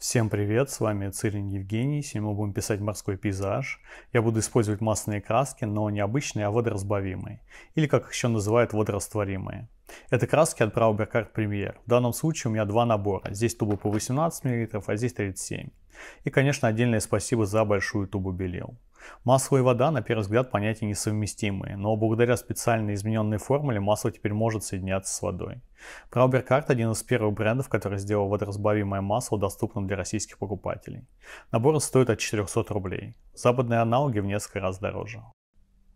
Всем привет, с вами Цирин Евгений, сегодня мы будем писать морской пейзаж. Я буду использовать масляные краски, но не обычные, а водоразбавимые, или как их еще называют водорастворимые. Это краски от BRAUBERG ART Premiere. В данном случае у меня два набора, здесь тубы по 18 мл, а здесь 37 мл. И конечно отдельное спасибо за большую тубу белил. Масло и вода на первый взгляд понятия несовместимые, но благодаря специально измененной формуле масло теперь может соединяться с водой. BRAUBERG ART — один из первых брендов, который сделал водоразбавимое масло доступным для российских покупателей. Набор стоит от 400 рублей, западные аналоги в несколько раз дороже.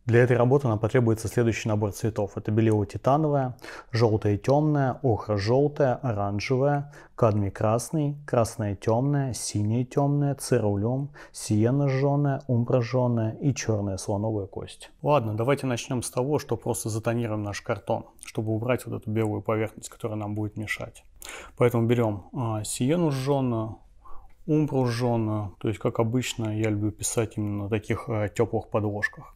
Для этой работы нам потребуется следующий набор цветов. Это белило титановое, желтое темное, охра желтое, оранжевое, кадмий красный, красное темное, синее темное, церулем, сиена жженая, умбра жженая и черная слоновая кость. Ладно, давайте начнем с того, что просто затонируем наш картон, чтобы убрать вот эту белую поверхность, которая нам будет мешать. Поэтому берем сиену жженую, умбру жженую, то есть как обычно я люблю писать именно на таких теплых подложках.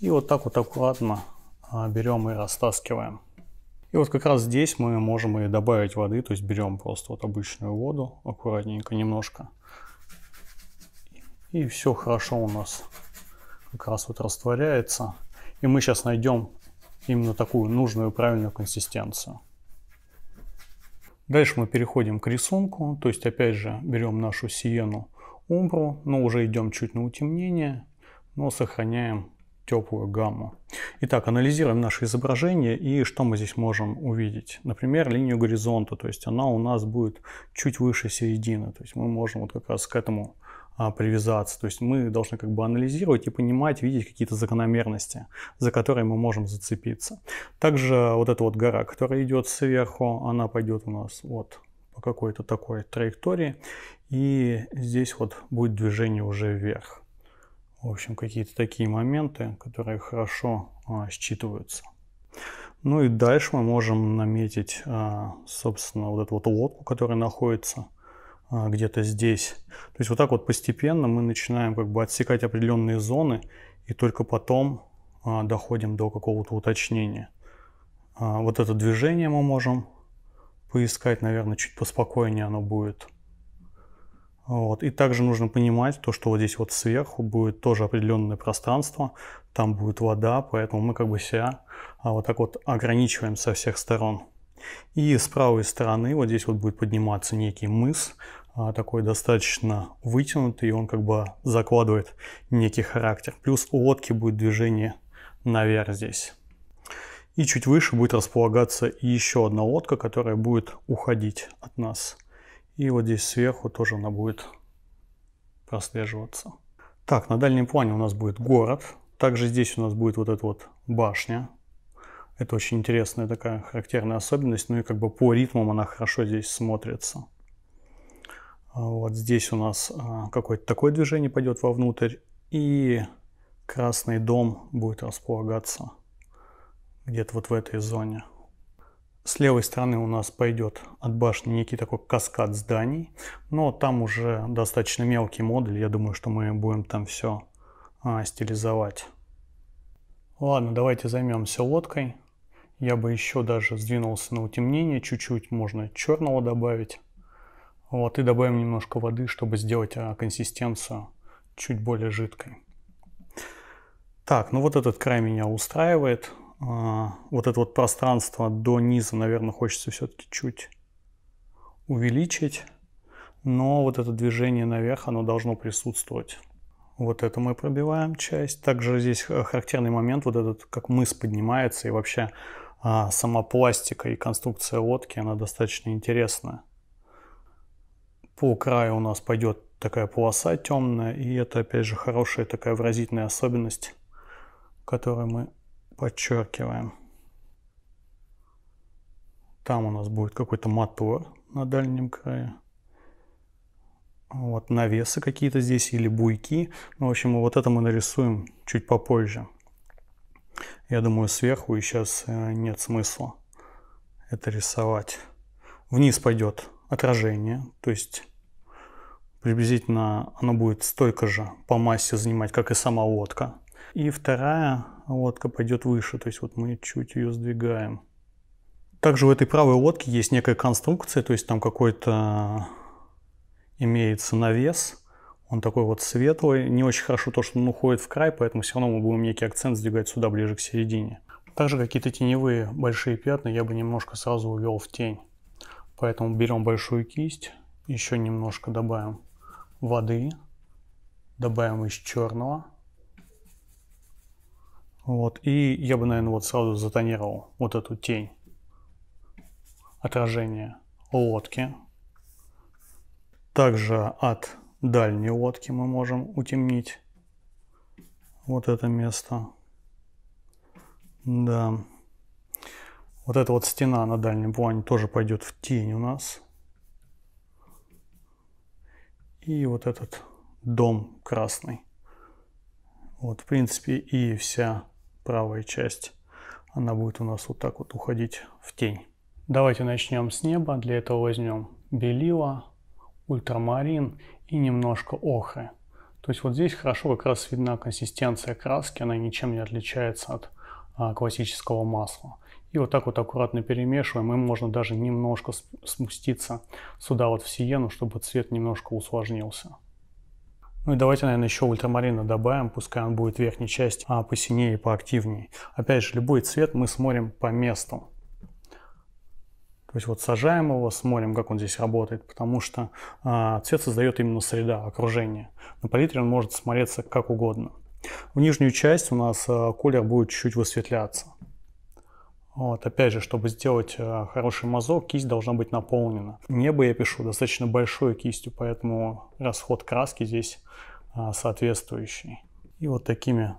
И вот так аккуратно берем и растаскиваем. И вот как раз здесь мы можем и добавить воды, то есть берем просто вот обычную воду, аккуратненько немножко. И все хорошо у нас как раз вот растворяется. И мы сейчас найдем именно такую нужную правильную консистенцию. Дальше мы переходим к рисунку, то есть опять же берем нашу сиену умбру, но уже идем чуть на утемнение, но сохраняем теплую гамму. Итак, анализируем наше изображение и что мы здесь можем увидеть. Например, линию горизонта, то есть она у нас будет чуть выше середины, то есть мы можем вот как раз к этому привязаться. То есть мы должны как бы анализировать и понимать, видеть какие-то закономерности, за которые мы можем зацепиться. Также вот эта вот гора, которая идет сверху, она пойдет у нас вот по какой-то такой траектории, и здесь вот будет движение уже вверх. В общем, какие-то такие моменты, которые хорошо считываются. Ну и дальше мы можем наметить, собственно, вот эту вот лодку, которая находится где-то здесь. То есть вот так вот постепенно мы начинаем как бы отсекать определенные зоны и только потом доходим до какого-то уточнения. Вот это движение мы можем поискать, наверное, чуть поспокойнее оно будет. Вот. И также нужно понимать то, что вот здесь вот сверху будет тоже определенное пространство, там будет вода, поэтому мы как бы себя вот так вот ограничиваем со всех сторон. И с правой стороны вот здесь вот будет подниматься некий мыс, такой достаточно вытянутый, и он как бы закладывает некий характер. Плюс у лодки будет движение наверх здесь. И чуть выше будет располагаться еще одна лодка, которая будет уходить от нас. И вот здесь сверху тоже она будет прослеживаться. Так, на дальнем плане у нас будет город. Также здесь у нас будет вот эта вот башня. Это очень интересная такая характерная особенность. Ну и как бы по ритмам она хорошо здесь смотрится. Вот здесь у нас какое-то такое движение пойдет вовнутрь. И красный дом будет располагаться где-то вот в этой зоне. С левой стороны у нас пойдет от башни некий такой каскад зданий, но там уже достаточно мелкий модуль, я думаю, что мы будем там все стилизовать. Ладно, давайте займемся лодкой. Я бы еще даже сдвинулся на утемнение, чуть-чуть можно черного добавить. Вот, и добавим немножко воды, чтобы сделать консистенцию чуть более жидкой. Так, ну вот этот край меня устраивает. Вот это вот пространство до низа, наверное, хочется все-таки чуть увеличить. Но вот это движение наверх, оно должно присутствовать. Вот это мы пробиваем часть. Также здесь характерный момент, вот этот, как мыс поднимается. И вообще сама пластика и конструкция лодки, она достаточно интересная. По краю у нас пойдет такая полоса темная. И это, опять же, хорошая такая выразительная особенность, которую мы подчеркиваем. Там у нас будет какой-то мотор на дальнем крае. Вот навесы какие-то здесь или буйки. Ну, в общем, вот это мы нарисуем чуть попозже. Я думаю, сверху и сейчас нет смысла это рисовать. Вниз пойдет отражение, то есть приблизительно оно будет столько же по массе занимать, как и сама лодка. И вторая лодка пойдет выше, то есть вот мы чуть ее сдвигаем. Также у этой правой лодки есть некая конструкция, то есть там какой-то имеется навес. Он такой вот светлый. Не очень хорошо то, что он уходит в край, поэтому все равно мы будем некий акцент сдвигать сюда, ближе к середине. Также какие-то теневые большие пятна я бы немножко сразу увел в тень. Поэтому берем большую кисть, еще немножко добавим воды, добавим из черного. Вот, и я бы, наверное, вот сразу затонировал вот эту тень. Отражение лодки. Также от дальней лодки мы можем утемнить вот это место. Да. Вот эта вот стена на дальнем плане тоже пойдет в тень у нас. И вот этот дом красный. Вот, в принципе, и вся правая часть, она будет у нас вот так вот уходить в тень. Давайте начнем с неба. Для этого возьмем белила, ультрамарин и немножко охры. То есть вот здесь хорошо как раз видна консистенция краски, она ничем не отличается от классического масла. И вот так вот аккуратно перемешиваем, и можно даже немножко спуститься сюда вот в сиену, чтобы цвет немножко усложнился. Ну и давайте, наверное, еще ультрамарина добавим, пускай он будет в верхней части посинее и поактивнее. Опять же, любой цвет мы смотрим по месту. То есть вот сажаем его, смотрим, как он здесь работает, потому что цвет создает именно среда, окружение. На палитре он может смотреться как угодно. В нижнюю часть у нас колер будет чуть-чуть высветляться. Вот, опять же, чтобы сделать хороший мазок, кисть должна быть наполнена. Небо я пишу достаточно большой кистью, поэтому расход краски здесь соответствующий. И вот такими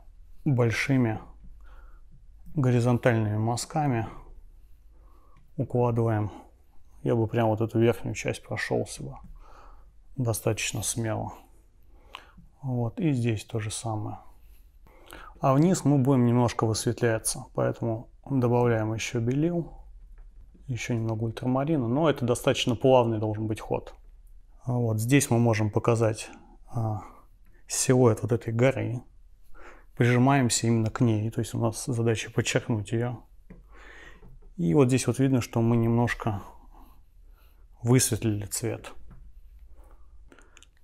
большими горизонтальными мазками укладываем. Я бы прям вот эту верхнюю часть прошелся бы достаточно смело. Вот, и здесь то же самое. А вниз мы будем немножко высветляться, поэтому добавляем еще белил, еще немного ультрамарина, но это достаточно плавный должен быть ход. Вот здесь мы можем показать силуэт вот этой горы. Прижимаемся именно к ней, то есть у нас задача подчеркнуть ее. И вот здесь вот видно, что мы немножко высветлили цвет.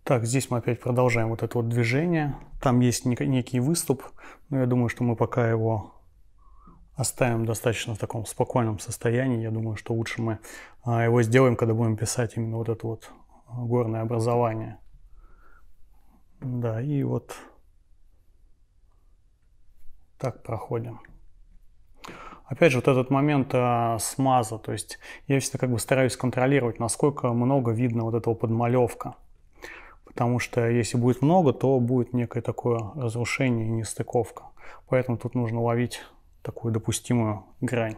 Так, здесь мы опять продолжаем вот это вот движение. Там есть некий выступ, но я думаю, что мы пока его оставим достаточно в таком спокойном состоянии. Я думаю, что лучше мы его сделаем, когда будем писать именно вот это вот горное образование. Да, и вот так проходим. Опять же, вот этот момент смаза, то есть я всегда как бы стараюсь контролировать, насколько много видно вот этого подмалевка. Потому что если будет много, то будет некое такое разрушение и нестыковка. Поэтому тут нужно ловить такую допустимую грань.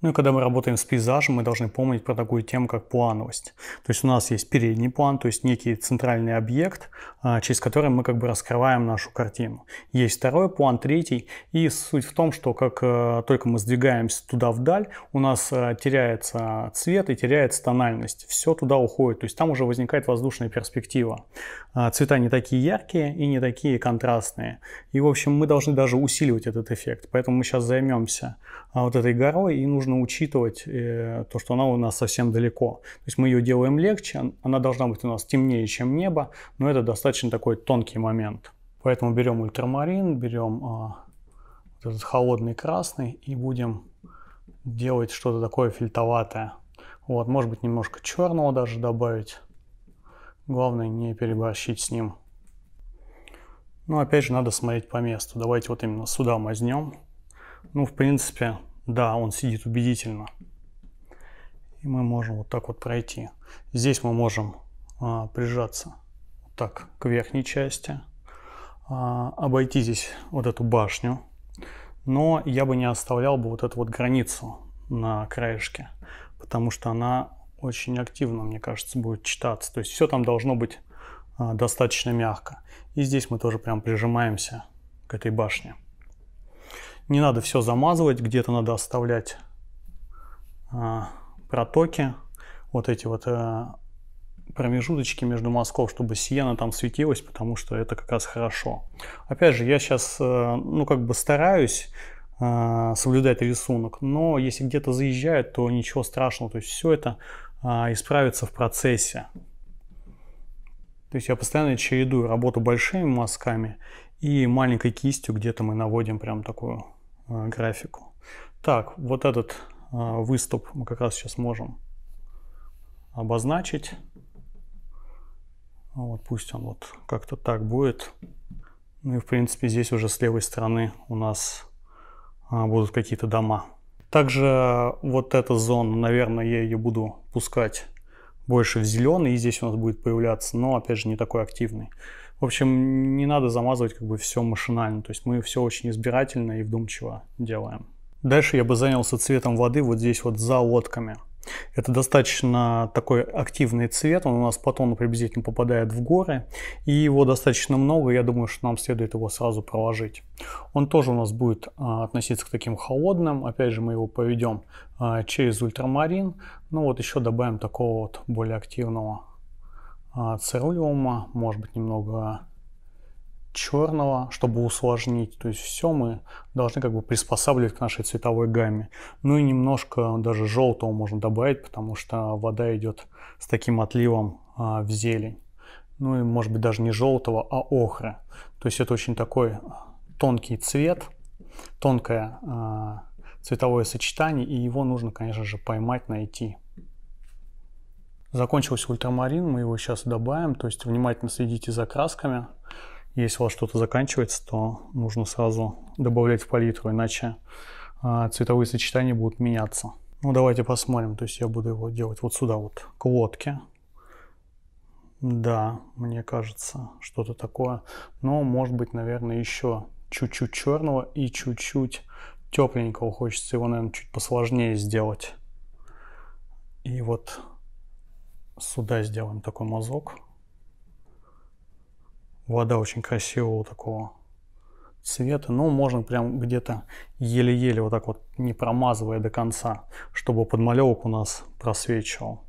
Ну и когда мы работаем с пейзажем, мы должны помнить про такую тему, как плановость. То есть у нас есть передний план, то есть некий центральный объект, через который мы как бы раскрываем нашу картину. Есть второй план, третий. И суть в том, что как только мы сдвигаемся туда вдаль, у нас теряется цвет и теряется тональность. Все туда уходит. То есть там уже возникает воздушная перспектива. Цвета не такие яркие и не такие контрастные. И в общем мы должны даже усиливать этот эффект. Поэтому мы сейчас займемся вот этой горой, и нужно учитывать то, что она у нас совсем далеко. То есть мы ее делаем легче, она должна быть у нас темнее, чем небо, но это достаточно такой тонкий момент. Поэтому берем ультрамарин, берем вот этот холодный красный и будем делать что-то такое фильтоватое. Вот, может быть, немножко черного даже добавить. Главное не переборщить с ним. Но опять же надо смотреть по месту. Давайте вот именно сюда мазнем. Ну, в принципе... Да, он сидит убедительно. И мы можем вот так вот пройти. Здесь мы можем прижаться вот так к верхней части. Обойти здесь вот эту башню. Но я бы не оставлял бы вот эту вот границу на краешке. Потому что она очень активно, мне кажется, будет читаться. То есть все там должно быть достаточно мягко. И здесь мы тоже прям прижимаемся к этой башне. Не надо все замазывать, где-то надо оставлять протоки, вот эти вот промежуточки между мазков, чтобы сиена там светилась, потому что это как раз хорошо. Опять же, я сейчас, ну, как бы стараюсь соблюдать рисунок, но если где-то заезжает, то ничего страшного, то есть все это исправиться в процессе. То есть я постоянно чередую работу большими мазками и маленькой кистью, где-то мы наводим прям такую графику. Так, вот этот выступ мы как раз сейчас можем обозначить. Вот пусть он вот как-то так будет. Ну и в принципе здесь уже с левой стороны у нас будут какие-то дома. Также вот эта зона, наверное, я ее буду пускать больше в зеленый, и здесь у нас будет появляться, но опять же не такой активный. В общем, не надо замазывать как бы все машинально, то есть мы все очень избирательно и вдумчиво делаем. Дальше я бы занялся цветом воды вот здесь вот за лодками. Это достаточно такой активный цвет, он у нас по тону приблизительно попадает в горы, и его достаточно много, я думаю, что нам следует его сразу проложить. Он тоже у нас будет относиться к таким холодным, опять же мы его поведем через ультрамарин, ну вот еще добавим такого вот более активного церулиума, может быть немного черного, чтобы усложнить. То есть все мы должны как бы приспосабливать к нашей цветовой гамме. Ну и немножко даже желтого можно добавить, потому что вода идет с таким отливом в зелень. Ну и может быть даже не желтого, а охры. То есть это очень такой тонкий цвет, тонкое цветовое сочетание, и его нужно, конечно же, поймать, найти. Закончился ультрамарин, мы его сейчас добавим, то есть внимательно следите за красками. Если у вас что-то заканчивается, то нужно сразу добавлять в палитру, иначе цветовые сочетания будут меняться. Ну давайте посмотрим, то есть я буду его делать вот сюда вот, к лодке. Да, мне кажется, что-то такое. Но может быть, наверное, еще чуть-чуть черного и чуть-чуть тепленького. Хочется его, наверное, чуть посложнее сделать. И вот сюда сделаем такой мазок. Вода очень красивого такого цвета, но можно прям где-то еле-еле вот так вот, не промазывая до конца, чтобы подмалевок у нас просвечивал.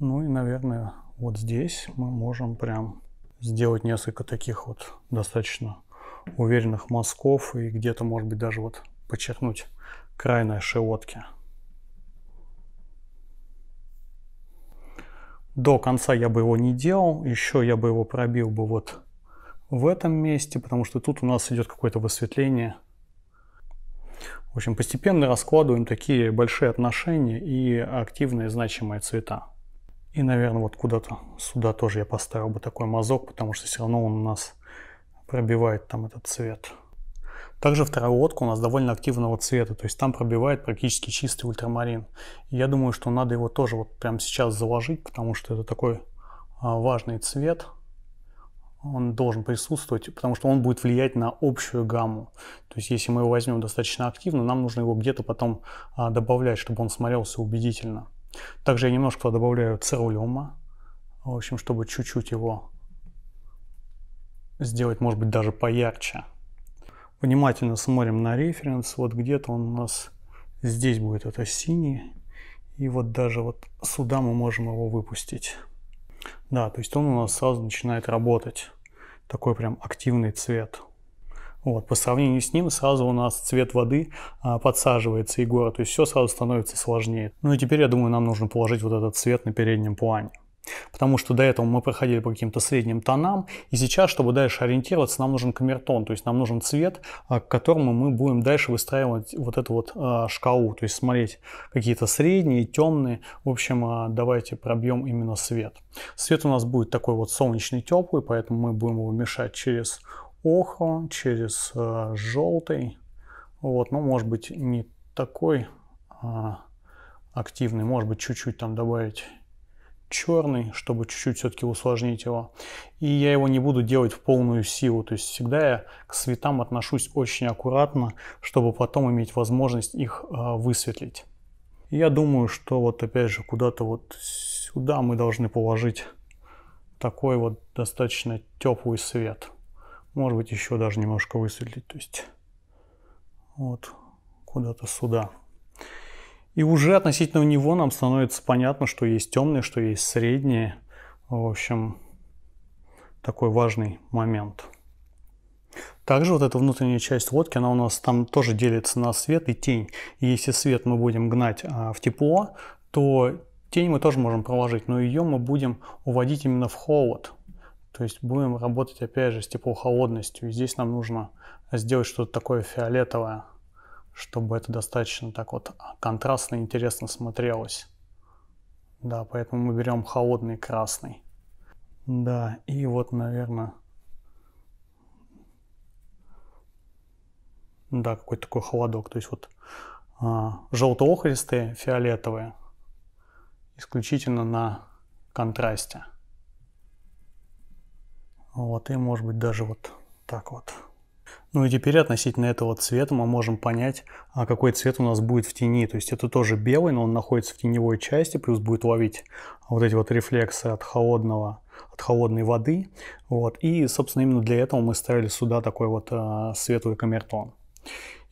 Ну и, наверное, вот здесь мы можем прям сделать несколько таких вот достаточно уверенных мазков и где-то, может быть, даже вот подчеркнуть край нашей лодки. До конца я бы его не делал, еще я бы его пробил бы вот в этом месте, потому что тут у нас идет какое-то высветление. В общем, постепенно раскладываем такие большие отношения и активные значимые цвета. И, наверное, вот куда-то сюда тоже я поставил бы такой мазок, потому что все равно он у нас пробивает там этот цвет. Также вторая лодка у нас довольно активного цвета, то есть там пробивает практически чистый ультрамарин. Я думаю, что надо его тоже вот прямо сейчас заложить, потому что это такой важный цвет. Он должен присутствовать, потому что он будет влиять на общую гамму. То есть если мы его возьмем достаточно активно, нам нужно его где-то потом добавлять, чтобы он смотрелся убедительно. Также я немножко добавляю цирулиума, в общем, чтобы чуть-чуть его сделать, может быть, даже поярче. Внимательно смотрим на референс, вот где-то он у нас здесь будет, это синий, и вот даже вот сюда мы можем его выпустить. Да, то есть он у нас сразу начинает работать, такой прям активный цвет. Вот, по сравнению с ним сразу у нас цвет воды подсаживается и гора, то есть все сразу становится сложнее. Ну и теперь, я думаю, нам нужно положить вот этот цвет на переднем плане. Потому что до этого мы проходили по каким-то средним тонам, и сейчас, чтобы дальше ориентироваться, нам нужен камертон, то есть нам нужен цвет, к которому мы будем дальше выстраивать вот эту вот шкалу, то есть смотреть какие-то средние, темные. В общем, давайте пробьем именно свет. Свет у нас будет такой вот солнечный, теплый, поэтому мы будем его мешать через охру, через желтый, вот, но может быть не такой активный, может быть чуть-чуть там добавить черный, чтобы чуть-чуть все-таки усложнить его. И я его не буду делать в полную силу, то есть всегда я к цветам отношусь очень аккуратно, чтобы потом иметь возможность их высветлить. Я думаю, что вот опять же куда-то вот сюда мы должны положить такой вот достаточно теплый свет. Может быть еще даже немножко высветлить, то есть вот куда-то сюда. И уже относительно него нам становится понятно, что есть темные, что есть средние. В общем, такой важный момент. Также вот эта внутренняя часть лодки, она у нас там тоже делится на свет и тень. И если свет мы будем гнать в тепло, то Тень мы тоже можем проложить, но ее мы будем уводить именно в холод. То есть будем работать опять же с теплохолодностью. И здесь нам нужно сделать что-то такое фиолетовое, чтобы это достаточно так вот контрастно и интересно смотрелось. Да, поэтому мы берем холодный красный. Да, и вот, наверное, да, какой-то такой холодок. То есть вот желто-охристые, фиолетовые, исключительно на контрасте. Вот, и может быть даже вот так вот. Ну и теперь относительно этого цвета мы можем понять, какой цвет у нас будет в тени. То есть это тоже белый, но он находится в теневой части, плюс будет ловить вот эти вот рефлексы от холодной воды. Вот. И, собственно, именно для этого мы ставили сюда такой вот светлый камертон.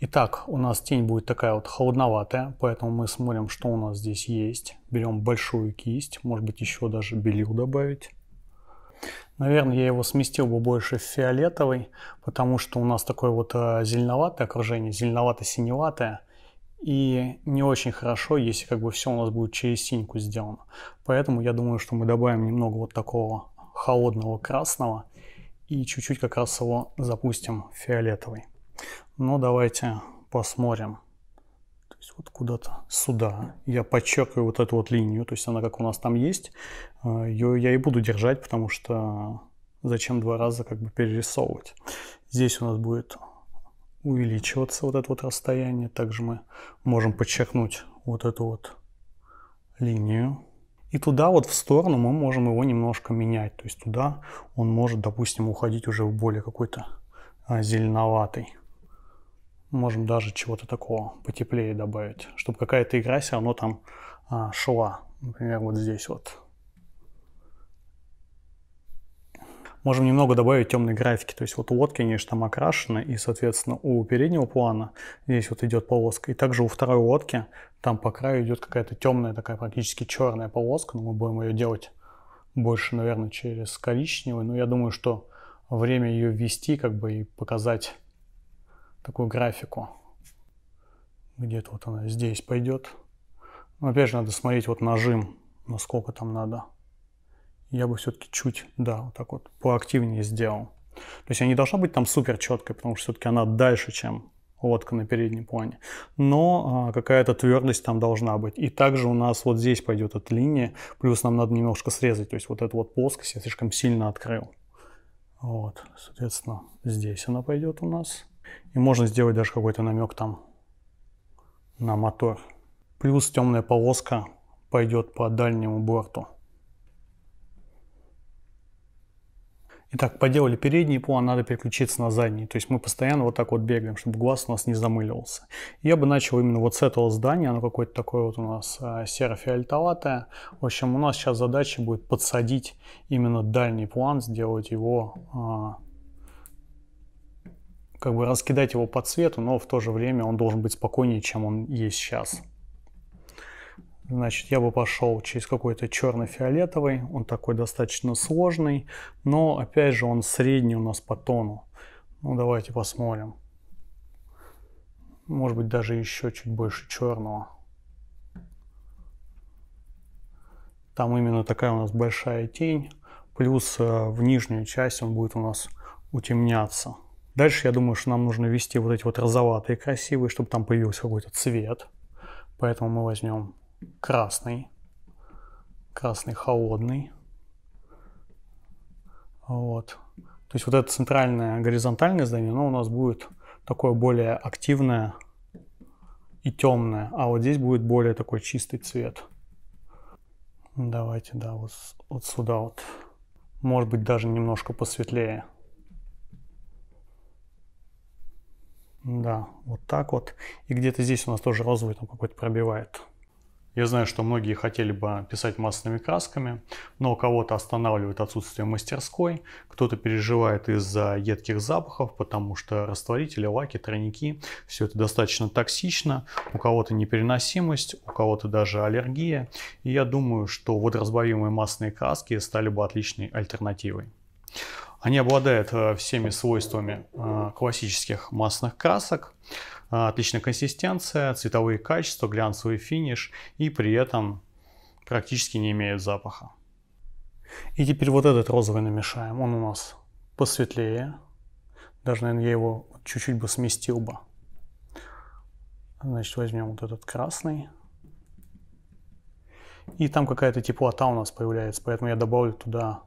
Итак, у нас тень будет такая вот холодноватая, поэтому мы смотрим, что у нас здесь есть. Берем большую кисть, может быть, еще даже белил добавить. Наверное, я его сместил бы больше в фиолетовый, потому что у нас такое вот зеленоватое окружение, зеленовато-синеватое. И не очень хорошо, если как бы все у нас будет через синьку сделано. Поэтому я думаю, что мы добавим немного вот такого холодного красного и чуть-чуть как раз его запустим в фиолетовый. Но давайте посмотрим. То есть вот куда-то сюда. Я подчеркиваю вот эту вот линию, то есть она как у нас там есть. Ее я и буду держать, потому что зачем два раза как бы перерисовывать. Здесь у нас будет увеличиваться вот это вот расстояние. Также мы можем подчеркнуть вот эту вот линию. И туда вот в сторону мы можем его немножко менять. То есть туда он может, допустим, уходить уже в более какой-то зеленоватый. Можем даже чего-то такого потеплее добавить, чтобы какая-то игра все равно там шла. Например, вот здесь вот. Можем немного добавить темной графики. То есть вот у лодки, конечно, там окрашено, и, соответственно, у переднего плана здесь вот идет полоска. И также у второй лодки там по краю идет какая-то темная, такая практически черная полоска. Но мы будем ее делать больше, наверное, через коричневый. Но я думаю, что время ее ввести как бы и показать такую графику. Где-то вот она здесь пойдет. Но опять же надо смотреть вот нажим, насколько там надо. Я бы все-таки чуть, да, вот так вот поактивнее сделал. То есть она не должна быть там супер четкой, потому что все-таки она дальше, чем лодка на переднем плане. Но какая-то твердость там должна быть. И также у нас вот здесь пойдет эта линия, плюс нам надо немножко срезать. То есть вот эту вот плоскость я слишком сильно открыл. Вот, соответственно, здесь она пойдет у нас. И можно сделать даже какой-то намек там на мотор. Плюс темная полоска пойдет по дальнему борту. Итак, поделали передний план, надо переключиться на задний. То есть мы постоянно вот так вот бегаем, чтобы глаз у нас не замыливался. Я бы начал именно вот с этого здания. Оно какое-то такое вот у нас серо-фиолетоватое. В общем, у нас сейчас задача будет подсадить именно дальний план, сделать его, как бы раскидать его по цвету, но в то же время он должен быть спокойнее, чем он есть сейчас. Значит, я бы пошел через какой-то черно-фиолетовый. Он такой достаточно сложный, но опять же он средний у нас по тону. Ну, давайте посмотрим. Может быть, даже еще чуть больше черного. Там именно такая у нас большая тень. Плюс в нижнюю часть он будет у нас утемняться. Дальше я думаю, что нам нужно ввести вот эти вот розоватые красивые, чтобы там появился какой-то цвет. Поэтому мы возьмем красный, красный холодный. Вот. То есть вот это центральное горизонтальное здание, оно у нас будет такое более активное и темное. А вот здесь будет более такой чистый цвет. Давайте, да, вот сюда вот. Может быть, даже немножко посветлее. Да, вот так вот. И где-то здесь у нас тоже розовый там какой-то пробивает. Я знаю, что многие хотели бы писать масляными красками, но кого-то останавливает отсутствие мастерской, кто-то переживает из-за едких запахов, потому что растворители, лаки, тройники, все это достаточно токсично, у кого-то непереносимость, у кого-то даже аллергия. И я думаю, что водоразбавимые масляные краски стали бы отличной альтернативой. Они обладают всеми свойствами классических масляных красок. Отличная консистенция, цветовые качества, глянцевый финиш и при этом практически не имеют запаха. И теперь вот этот розовый намешаем. Он у нас посветлее. Даже, наверное, я его чуть-чуть бы сместил бы. Значит, возьмем вот этот красный. И там какая-то теплота у нас появляется, поэтому я добавлю туда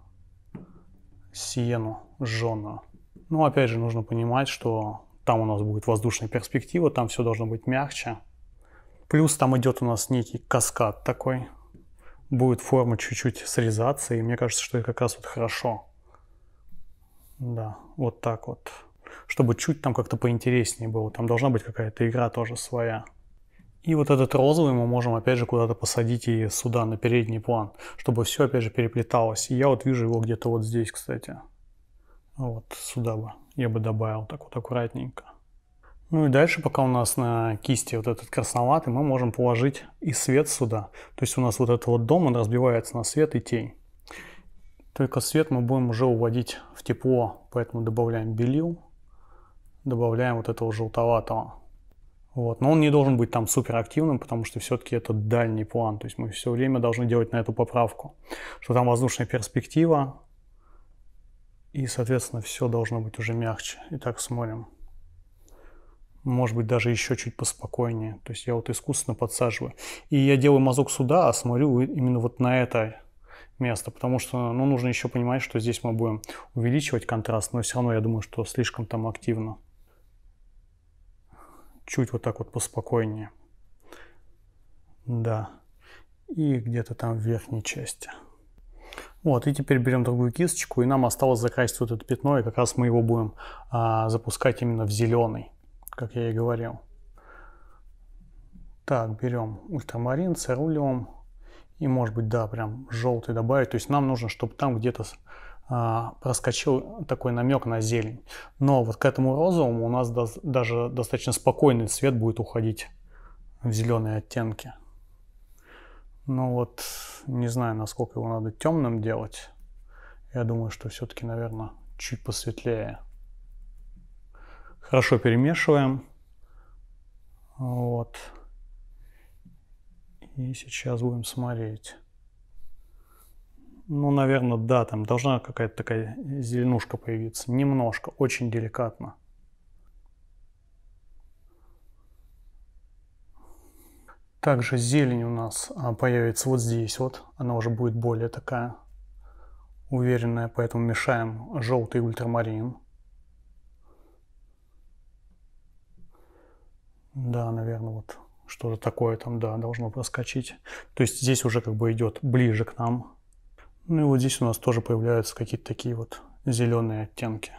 сиену жженую. Ну, опять же, нужно понимать, что там у нас будет воздушная перспектива, там все должно быть мягче. Плюс там идет у нас некий каскад такой. Будет форма чуть-чуть срезаться, и мне кажется, что это как раз вот хорошо. Да, вот так вот. Чтобы чуть там как-то поинтереснее было. Там должна быть какая-то игра тоже своя. И вот этот розовый мы можем опять же куда-то посадить и сюда, на передний план, чтобы все опять же переплеталось. И я вот вижу его где-то вот здесь, кстати. Вот сюда бы я бы добавил так вот аккуратненько. Ну и дальше, пока у нас на кисти вот этот красноватый, мы можем положить и свет сюда. То есть у нас вот этот вот дом, он разбивается на свет и тень. Только свет мы будем уже уводить в тепло, поэтому добавляем белил, добавляем вот этого желтоватого. Вот. Но он не должен быть там супер активным, потому что все-таки это дальний план. То есть мы все время должны делать на эту поправку, что там воздушная перспектива. И, соответственно, все должно быть уже мягче. Итак, смотрим. Может быть, даже еще чуть поспокойнее. То есть я вот искусственно подсаживаю. И я делаю мазок сюда, а смотрю именно вот на это место. Потому что ну, нужно еще понимать, что здесь мы будем увеличивать контраст. Но все равно я думаю, что слишком там активно. Чуть вот так вот поспокойнее. Да. И где-то там в верхней части. Вот. И теперь берем другую кисточку. И нам осталось закрасить вот это пятно. И как раз мы его будем запускать именно в зеленый. Как я и говорил. Так, берем ультрамарин, церулиум. И может быть, да, прям желтый добавить. То есть нам нужно, чтобы там где-то проскочил такой намек на зелень. Но вот к этому розовому у нас даже достаточно спокойный цвет будет уходить в зеленые оттенки. Ну вот, не знаю, насколько его надо темным делать. Я думаю, что все-таки, наверное, чуть посветлее. Хорошо перемешиваем. Вот. И сейчас будем смотреть. Ну, наверное, да, там должна какая-то такая зеленушка появиться. Немножко, очень деликатно. Также зелень у нас появится вот здесь вот. Она уже будет более такая уверенная, поэтому мешаем желтый ультрамарин. Да, наверное, вот что-то такое там, да, должно проскочить. То есть здесь уже как бы идет ближе к нам. Ну и вот здесь у нас тоже появляются какие-то такие вот зеленые оттенки.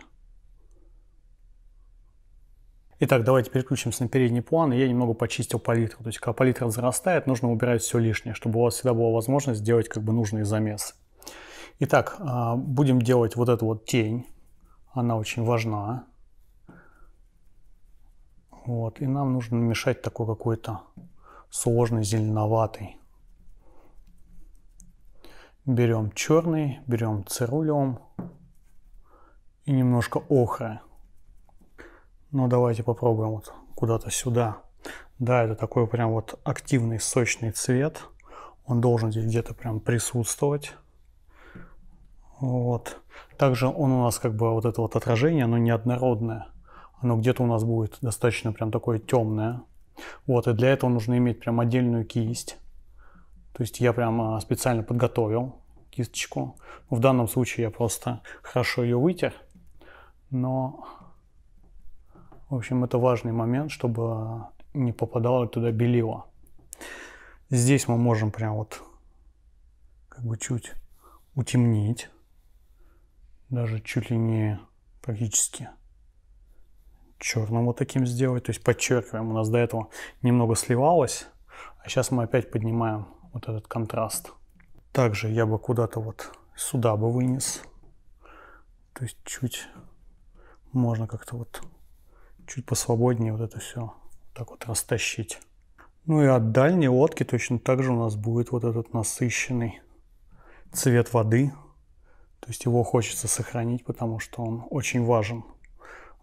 Итак, давайте переключимся на передний план. Я немного почистил палитру. То есть, когда палитра зарастает, нужно убирать все лишнее, чтобы у вас всегда была возможность сделать как бы нужные замесы. Итак, будем делать вот эту вот тень. Она очень важна. Вот, и нам нужно намешать такой какой-то сложный зеленоватый. Берем черный, берем церулиум и немножко охры. Ну, давайте попробуем вот куда-то сюда. Да, это такой прям вот активный, сочный цвет. Он должен здесь где-то прям присутствовать. Вот. Также он у нас как бы вот это вот отражение, оно неоднородное. Оно где-то у нас будет достаточно прям такое темное. Вот, и для этого нужно иметь прям отдельную кисть. То есть я прямо специально подготовил кисточку. В данном случае я просто хорошо ее вытер. Но, в общем, это важный момент, чтобы не попадало туда белило. Здесь мы можем прям вот как бы чуть утемнить. Даже чуть ли не практически черным вот таким сделать. То есть подчеркиваем, у нас до этого немного сливалось. А сейчас мы опять поднимаем вот этот контраст. Также я бы куда-то вот сюда бы вынес. То есть чуть можно как-то вот чуть посвободнее вот это все так вот растащить. Ну и от дальней лодки точно так же у нас будет вот этот насыщенный цвет воды. То есть его хочется сохранить, потому что он очень важен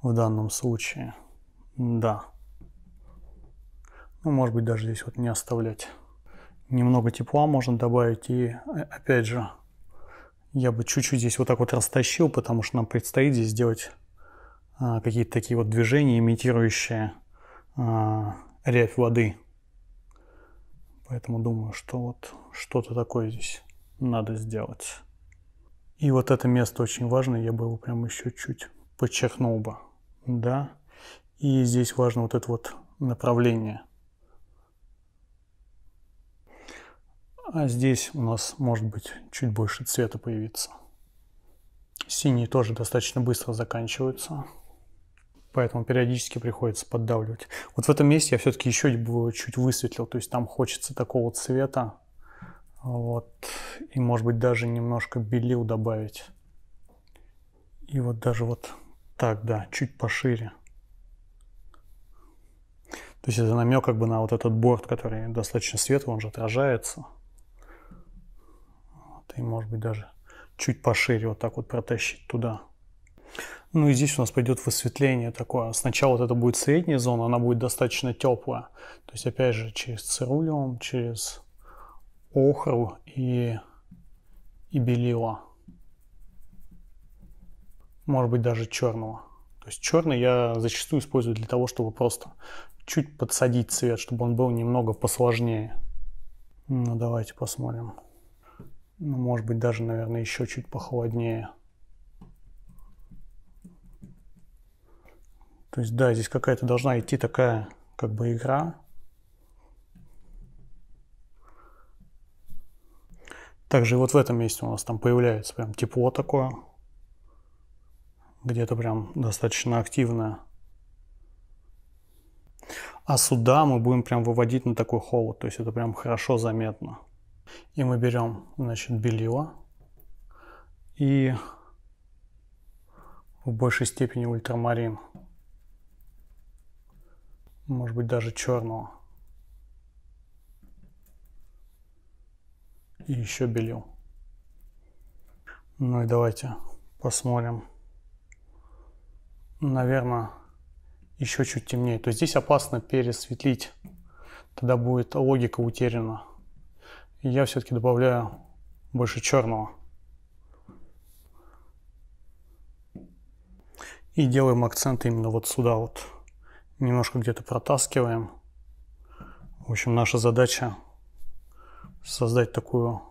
в данном случае. Да. Ну, может быть, даже здесь вот не оставлять. немного тепла можно добавить. И опять же, я бы чуть-чуть здесь вот так вот растащил, потому что нам предстоит здесь сделать какие-то такие вот движения, имитирующие рябь воды. Поэтому думаю, что вот что-то такое здесь надо сделать. И вот это место очень важно, я бы его прям еще чуть подчеркнул бы. Да. И здесь важно вот это вот направление. А здесь у нас может быть чуть больше цвета появится. Синие тоже достаточно быстро заканчиваются, поэтому периодически приходится поддавливать. Вот в этом месте я все-таки еще бы чуть высветлил, то есть там хочется такого цвета. Вот. И может быть даже немножко белил добавить. И вот даже вот так, да, чуть пошире. То есть это намек как бы на вот этот борт, который достаточно светлый, он же отражается. Вот. И может быть даже чуть пошире вот так вот протащить туда. Ну и здесь у нас пойдет высветление такое. Сначала вот это будет средняя зона, она будет достаточно теплая. То есть опять же через цирулиум, через охру и белила. Может быть даже черного. То есть черный я зачастую использую для того, чтобы просто чуть подсадить цвет, чтобы он был немного посложнее. Ну давайте посмотрим. Ну, может быть даже, наверное, еще чуть похолоднее. То есть, да, здесь какая-то должна идти такая, как бы, игра. Также вот в этом месте у нас там появляется прям тепло такое. Где-то прям достаточно активное. А сюда мы будем прям выводить на такой холод. То есть это прям хорошо заметно. И мы берем, значит, белила. И в большей степени ультрамарин. Может быть даже черного. И еще белил. Ну и давайте посмотрим. Наверное, еще чуть темнее. То есть здесь опасно пересветлить. Тогда будет логика утеряна. И я все-таки добавляю больше черного. И делаем акцент именно вот сюда вот. Немножко где-то протаскиваем. В общем, наша задача создать такую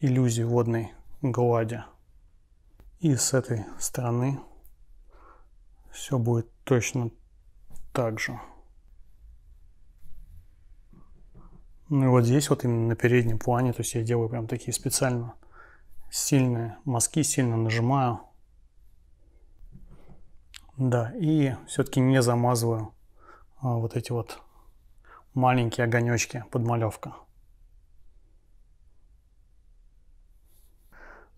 иллюзию водной глади. И с этой стороны все будет точно так же. Ну и вот здесь вот именно на переднем плане, то есть я делаю прям такие специально сильные мазки, сильно нажимаю. Да, и все-таки не замазываю вот эти вот маленькие огонечки подмалевка.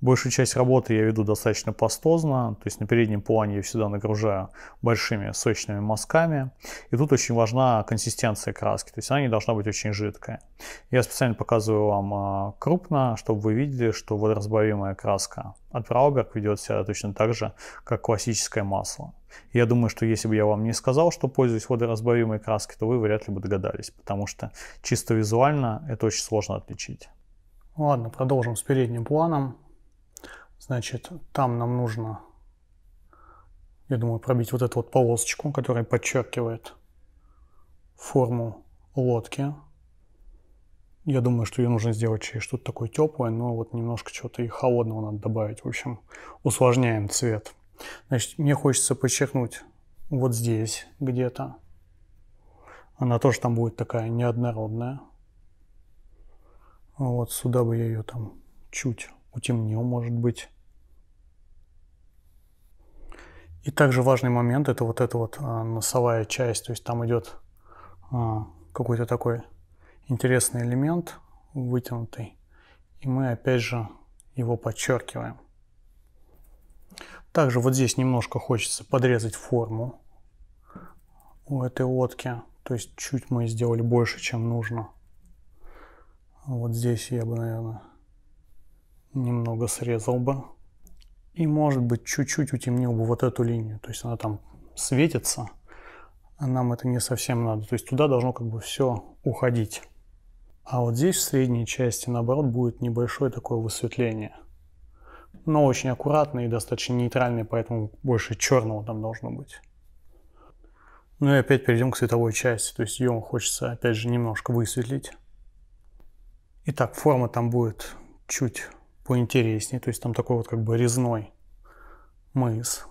Большую часть работы я веду достаточно пастозно, то есть на переднем плане я всегда нагружаю большими сочными мазками. И тут очень важна консистенция краски, то есть она не должна быть очень жидкая. Я специально показываю вам крупно, чтобы вы видели, что водоразбавимая краска от BRAUBERG ведет себя точно так же, как классическое масло. Я думаю, что если бы я вам не сказал, что пользуюсь водоразбавимой краской, то вы вряд ли бы догадались, потому что чисто визуально это очень сложно отличить. Ладно, продолжим с передним планом. Значит, там нам нужно, я думаю, пробить вот эту вот полосочку, которая подчеркивает форму лодки. Я думаю, что ее нужно сделать через что-то такое теплое, но вот немножко чего-то и холодного надо добавить. В общем, усложняем цвет. Значит, мне хочется подчеркнуть вот здесь где-то. Она тоже там будет такая неоднородная. Вот сюда бы я ее там чуть утемнил, может быть. И также важный момент — это вот эта вот носовая часть. То есть там идет какой-то такой интересный элемент вытянутый. И мы опять же его подчеркиваем. Также вот здесь немножко хочется подрезать форму у этой лодки. То есть чуть мы сделали больше, чем нужно. Вот здесь я бы, наверное, немного срезал бы. И, может быть, чуть-чуть утемнил бы вот эту линию. То есть она там светится, а нам это не совсем надо. То есть туда должно как бы все уходить. А вот здесь в средней части, наоборот, будет небольшое такое высветление. Но очень аккуратное и достаточно нейтральное, поэтому больше черного там должно быть. Ну и опять перейдем к световой части, то есть ее хочется опять же немножко высветлить. Итак, форма там будет чуть поинтереснее, то есть там такой вот как бы резной мыс.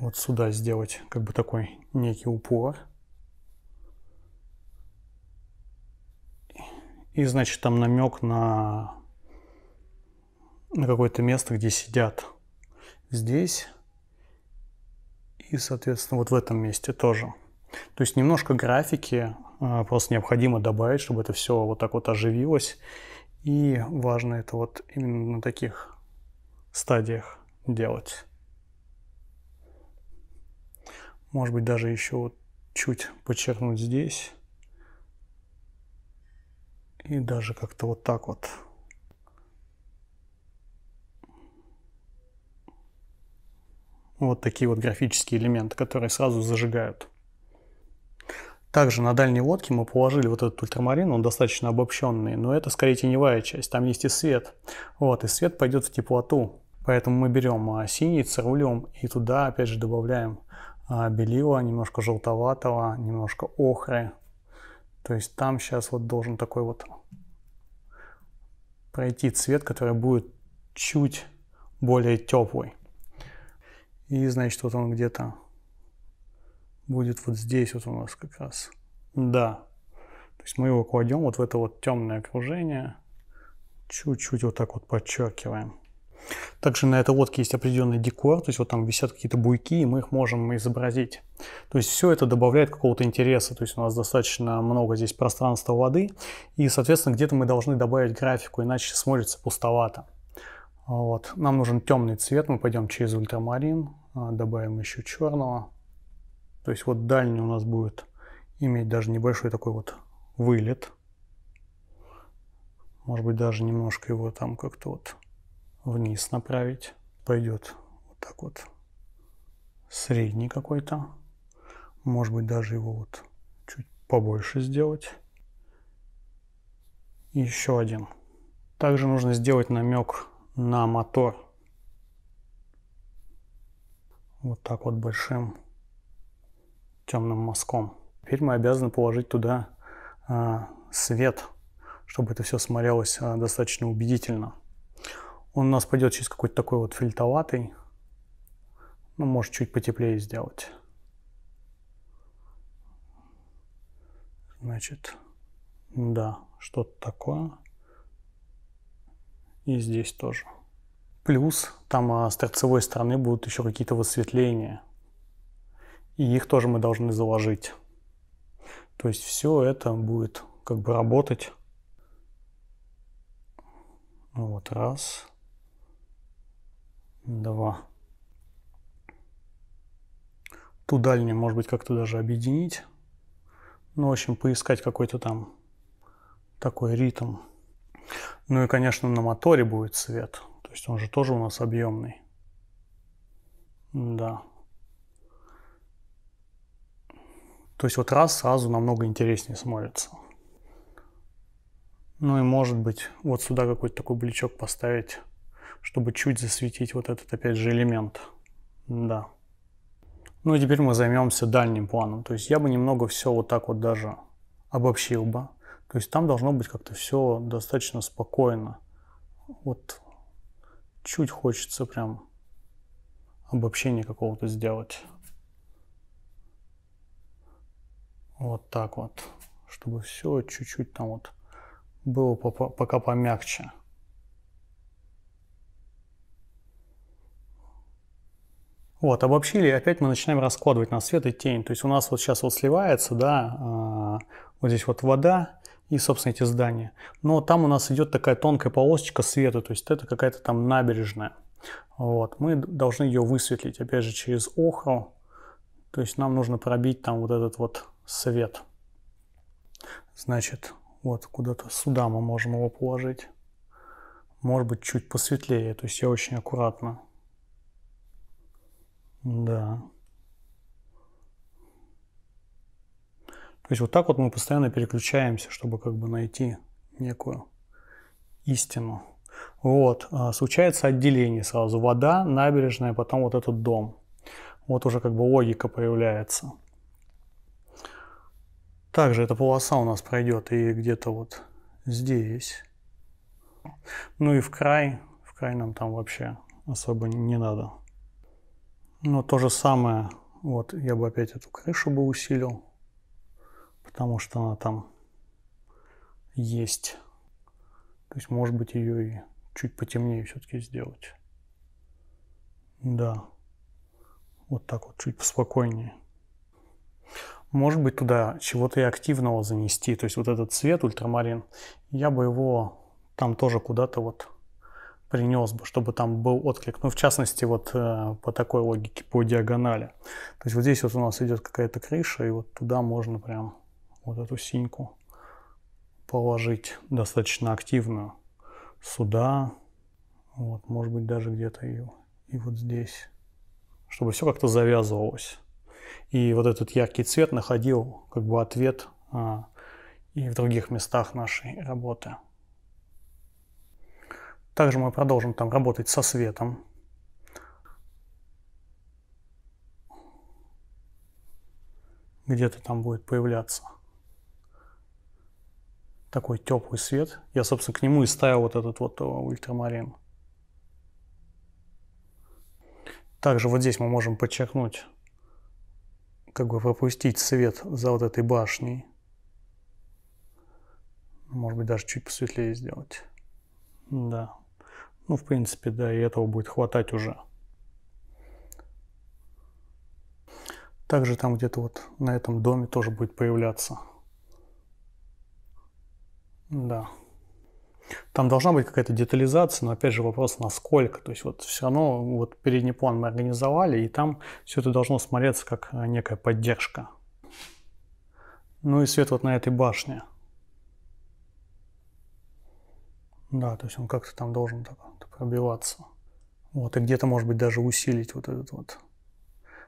Вот сюда сделать как бы такой некий упор. И значит там намек на какое-то место, где сидят здесь. И, соответственно, вот в этом месте тоже. То есть немножко графики просто необходимо добавить, чтобы это все вот так вот оживилось. И важно это вот именно на таких стадиях делать. Может быть, даже еще вот чуть подчеркнуть здесь. И даже как-то вот так вот. Вот такие вот графические элементы, которые сразу зажигают. Также на дальней лодке мы положили вот этот ультрамарин, он достаточно обобщенный, но это скорее теневая часть, там есть и свет. Вот, и свет пойдет в теплоту, поэтому мы берем синий цирулиум и туда опять же добавляем белила, немножко желтоватого, немножко охры. То есть там сейчас вот должен такой вот пройти цвет, который будет чуть более теплый. И, значит, вот он где-то будет вот здесь вот у нас как раз. Да. То есть мы его кладем вот в это вот темное окружение. Чуть-чуть вот так вот подчеркиваем. Также на этой лодке есть определенный декор. То есть вот там висят какие-то буйки, и мы их можем изобразить. То есть все это добавляет какого-то интереса. То есть у нас достаточно много здесь пространства воды. И, соответственно, где-то мы должны добавить графику, иначе смотрится пустовато. Вот. Нам нужен темный цвет, мы пойдем через ультрамарин, добавим еще черного. То есть вот дальний у нас будет иметь даже небольшой такой вот вылет. Может быть, даже немножко его там как-то вот вниз направить. Пойдет вот так вот средний какой-то. Может быть, даже его вот чуть побольше сделать. И еще один. Также нужно сделать намек на мотор вот так вот большим темным мазком. Теперь мы обязаны положить туда свет, чтобы это все смотрелось достаточно убедительно. Он у нас пойдет через какой-то такой вот фельтоватый, ну, может чуть потеплее сделать. Значит, да, что-то такое. И здесь тоже. Плюс там с торцевой стороны будут еще какие-то высветления. И их тоже мы должны заложить. То есть все это будет как бы работать. Вот раз. Два. Ту дальнюю, может быть, как-то даже объединить. Ну, в общем, поискать какой-то там такой ритм. Ну и, конечно, на моторе будет свет. То есть он же тоже у нас объемный. Да. То есть вот раз сразу намного интереснее смотрится. Ну и, может быть, вот сюда какой-то такой бличок поставить, чтобы чуть засветить вот этот, опять же, элемент. Да. Ну и теперь мы займемся дальним планом. То есть я бы немного все вот так вот даже обобщил бы. То есть там должно быть как-то все достаточно спокойно. Вот чуть хочется прям обобщение какого-то сделать. Вот так вот. Чтобы все чуть-чуть там вот было пока помягче. Вот, обобщили, и опять мы начинаем раскладывать на свет и тень. То есть у нас вот сейчас вот сливается, да, вот здесь вот вода. И, собственно, эти здания. Но там у нас идет такая тонкая полосочка света, то есть это какая-то там набережная. Вот. Мы должны ее высветлить, опять же, через охру. То есть нам нужно пробить там вот этот вот свет. Значит, вот куда-то сюда мы можем его положить. Может быть, чуть посветлее, то есть я очень аккуратно. Да. То есть вот так вот мы постоянно переключаемся, чтобы как бы найти некую истину. Вот, случается отделение сразу. Вода, набережная, потом вот этот дом. Вот уже как бы логика появляется. Также эта полоса у нас пройдет и где-то вот здесь. Ну и в край нам там вообще особо не надо. Но то же самое, вот я бы опять эту крышу бы усилил, потому что она там есть. То есть, может быть, ее и чуть потемнее все-таки сделать. Да. Вот так вот, чуть поспокойнее. Может быть, туда чего-то и активного занести. То есть, вот этот цвет ультрамарин, я бы его там тоже куда-то вот принес бы, чтобы там был отклик. Ну, в частности, вот по такой логике, по диагонали. То есть, вот здесь вот у нас идет какая-то крыша, и вот туда можно прям вот эту синьку положить достаточно активно сюда, вот, может быть, даже где-то и вот здесь, чтобы все как-то завязывалось. И вот этот яркий цвет находил как бы ответ и в других местах нашей работы. Также мы продолжим там работать со светом. Где-то там будет появляться такой теплый свет. Я, собственно, к нему и ставил вот этот вот ультрамарин. Также вот здесь мы можем подчеркнуть, как бы пропустить свет за вот этой башней. Может быть, даже чуть посветлее сделать. Да. Ну, в принципе, да, и этого будет хватать уже. Также там где-то вот на этом доме тоже будет появляться. Да. Там должна быть какая-то детализация, но опять же вопрос, насколько. То есть вот все равно вот передний план мы организовали, и там все это должно смотреться как некая поддержка. Ну и свет вот на этой башне. Да, то есть он как-то там должен так пробиваться. Вот, и где-то, может быть, даже усилить вот этот вот.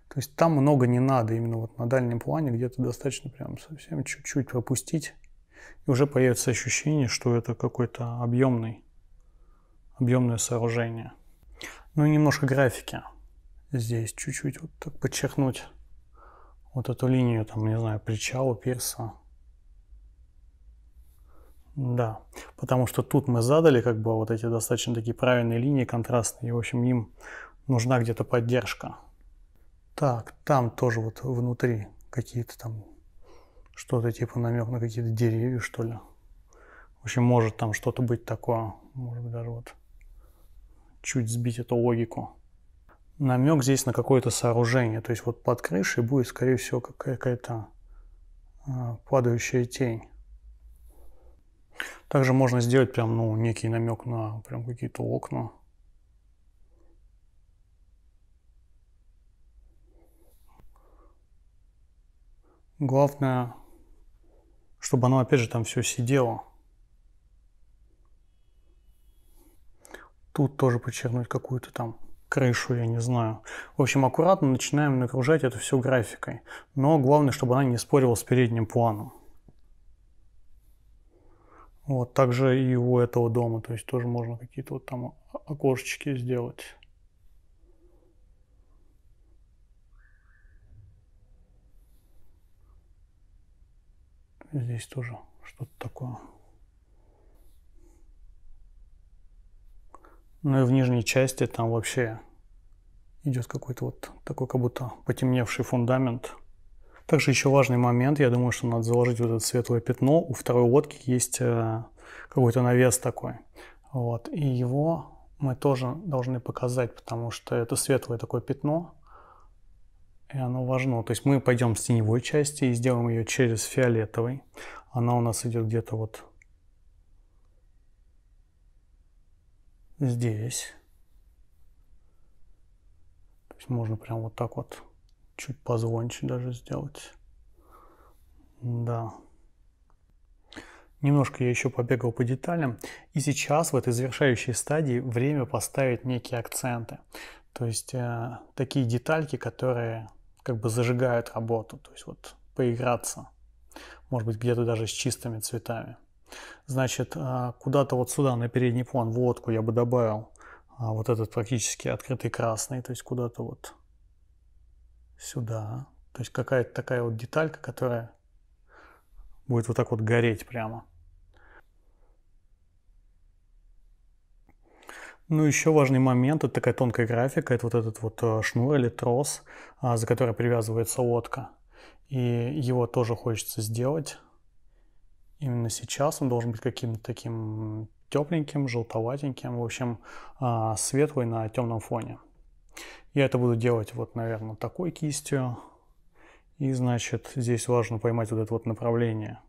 То есть там много не надо, именно вот на дальнем плане где-то достаточно прям совсем чуть-чуть пропустить. И уже появится ощущение, что это какое-то объемное сооружение. Ну и немножко графики. Здесь чуть-чуть вот так подчеркнуть вот эту линию, там, не знаю, причала, пирса. Да, потому что тут мы задали как бы вот эти достаточно такие правильные линии, контрастные. И, в общем, им нужна где-то поддержка. Так, там тоже вот внутри какие-то там... Что-то типа намек на какие-то деревья, что ли. В общем, может там что-то быть такое. Может быть, даже вот чуть сбить эту логику. Намек здесь на какое-то сооружение. То есть вот под крышей будет, скорее всего, какая-то падающая тень. Также можно сделать прям, ну, некий намек на прям какие-то окна. Главное, чтобы оно, опять же, там все сидело. Тут тоже подчеркнуть какую-то там крышу, я не знаю. В общем, аккуратно начинаем нагружать это все графикой. Но главное, чтобы она не спорила с передним планом. Вот, также и у этого дома. То есть тоже можно какие-то вот там окошечки сделать. Здесь тоже что-то такое. Ну и в нижней части там вообще идет какой-то вот такой, как будто потемневший фундамент. Также еще важный момент, я думаю, что надо заложить вот это светлое пятно. У второй лодки есть какой-то навес такой. Вот. И его мы тоже должны показать, потому что это светлое такое пятно. И оно важно. То есть мы пойдем с теневой части и сделаем ее через фиолетовый. Она у нас идет где-то вот здесь. То есть можно прям вот так вот чуть позвонче даже сделать. Да. Немножко я еще побегал по деталям. И сейчас в этой завершающей стадии время поставить некие акценты. То есть такие детальки, которые как бы зажигают работу, то есть вот поиграться. может быть, где-то даже с чистыми цветами. Значит, куда-то вот сюда, на передний план, в лодку я бы добавил вот этот практически открытый красный, то есть куда-то вот сюда. То есть какая-то такая вот деталька, которая будет вот так вот гореть прямо. Ну, еще важный момент, это такая тонкая графика, это вот этот вот шнур или трос, за который привязывается лодка. И его тоже хочется сделать. Именно сейчас он должен быть каким-то таким тепленьким, желтоватеньким, в общем, светлый на темном фоне. Я это буду делать вот, наверное, такой кистью. И, значит, здесь важно поймать вот это вот направление.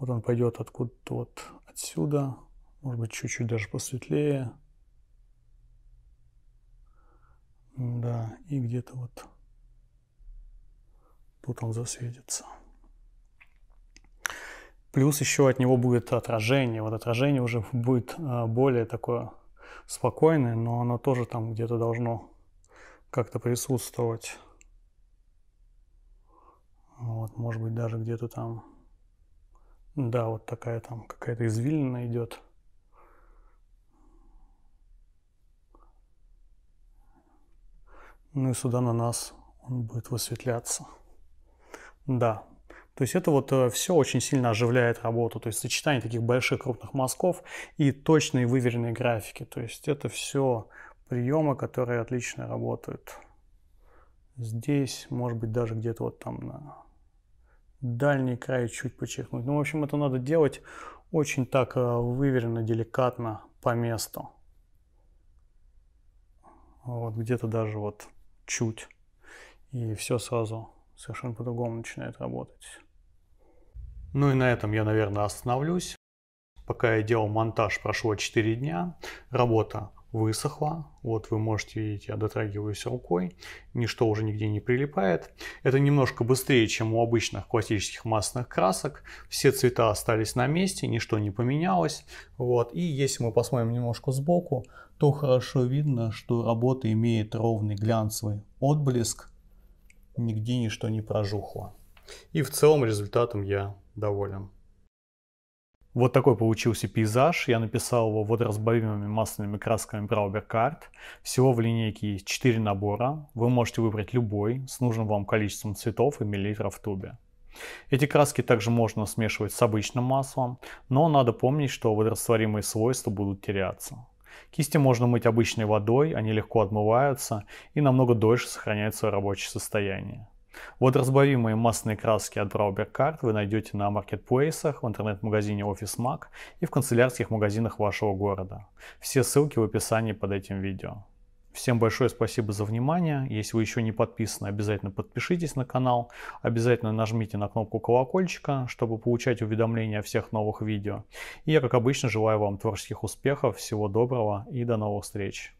Вот он пойдет откуда-то вот отсюда, может быть, чуть-чуть даже посветлее. Да, и где-то вот тут он засветится. Плюс еще от него будет отражение. Вот отражение уже будет более такое спокойное, но оно тоже там где-то должно как-то присутствовать. Вот, может быть, даже где-то там, да, вот такая там какая-то извилина идет. Ну и сюда на нас он будет высветляться. Да, то есть это вот все очень сильно оживляет работу. То есть сочетание таких больших крупных мазков и точной выверенной графики. То есть это все приемы, которые отлично работают. Здесь, может быть, даже где-то вот там на дальний край чуть подчеркнуть. Ну, в общем, это надо делать очень так выверенно, деликатно по месту. Вот где-то даже вот чуть, и все сразу совершенно по-другому начинает работать. Ну и на этом я, наверное, остановлюсь. Пока я делал монтаж, прошло 4 дня, работа высохла. Вот вы можете видеть, я дотрагиваюсь рукой, ничто уже нигде не прилипает. Это немножко быстрее, чем у обычных классических масляных красок. Все цвета остались на месте, ничто не поменялось. Вот. И если мы посмотрим немножко сбоку, то хорошо видно, что работа имеет ровный глянцевый отблеск, нигде ничто не прожухло. И в целом результатом я доволен. Вот такой получился пейзаж. Я написал его водоразбавимыми масляными красками BRAUBERG ART. Всего в линейке есть 4 набора. Вы можете выбрать любой с нужным вам количеством цветов и миллилитров в тубе. Эти краски также можно смешивать с обычным маслом, но надо помнить, что водорастворимые свойства будут теряться. Кисти можно мыть обычной водой, они легко отмываются и намного дольше сохраняют свое рабочее состояние. Водоразбавимые масляные краски от BRAUBERG ART вы найдете на маркетплейсах, в интернет-магазине OfficeMac и в канцелярских магазинах вашего города. Все ссылки в описании под этим видео. Всем большое спасибо за внимание. Если вы еще не подписаны, обязательно подпишитесь на канал. Обязательно нажмите на кнопку колокольчика, чтобы получать уведомления о всех новых видео. И я, как обычно, желаю вам творческих успехов, всего доброго и до новых встреч.